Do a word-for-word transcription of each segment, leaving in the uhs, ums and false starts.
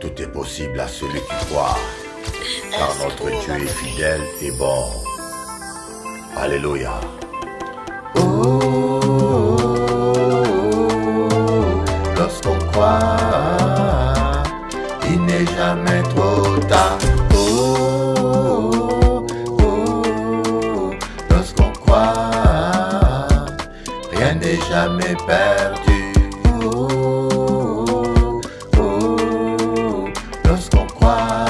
Tout est possible à celui qui croit, car notre Dieu est fidèle et bon. Alléluia. Lorsqu'on croit, il n'est jamais trop tard. Oh, oh, oh, lorsqu'on croit, rien n'est jamais perdu. Oh, oh, oh, lorsqu'on croit,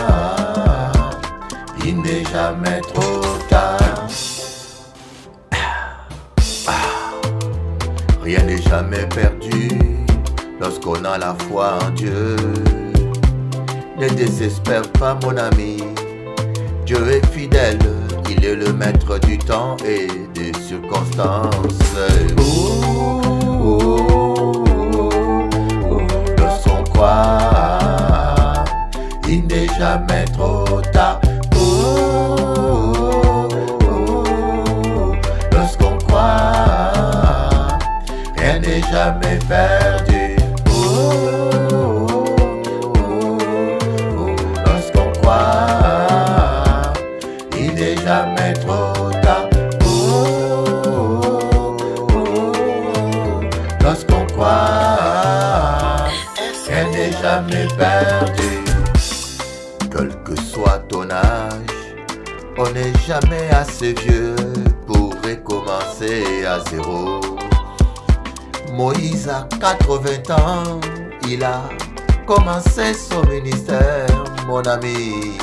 il n'est jamais trop tard. Rien n'est jamais perdu. Lorsqu'on a la foi en Dieu, ne désespère pas mon ami. Dieu est fidèle, il est le maître du temps et des circonstances. Oh, oh, oh, oh. Lorsqu'on croit, il n'est jamais trop tard. Oh, oh, oh. Lorsqu'on croit, rien n'est jamais perdu. Jamais trop tard. Oh, oh, oh, oh. Lorsqu'on croit, rien n'est jamais perdu. Quel que soit ton âge, on n'est jamais assez vieux pour recommencer à zéro. Moïse a quatre-vingts ans, il a commencé son ministère, mon ami.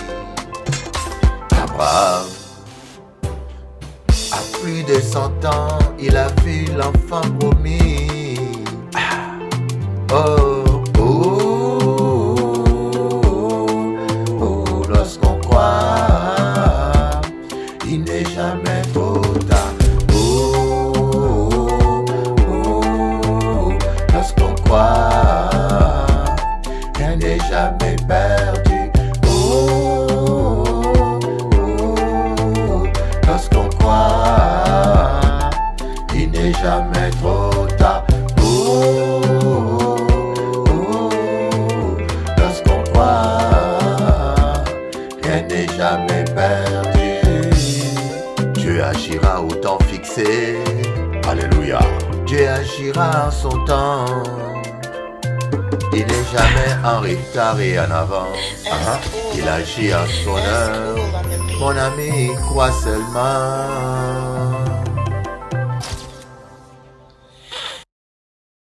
Abraham, à plus de cent ans, il a vu l'enfant promis. Oh, oh, oh, oh, oh. Lorsqu'on croit, il n'est jamais trop tard. Oh, oh, oh, oh. Lorsqu'on croit, rien n'est jamais perdu. Oh, oh, oh, oh. Lorsqu'on croit, jamais trop tard. Oh, oh, oh, oh. Lorsqu'on croit, rien n'est jamais perdu. Dieu agira au temps fixé. Alléluia. Dieu agira en son temps. Il n'est jamais en retard et en avance. Ah, il agit à son heure. Mon ami, crois seulement.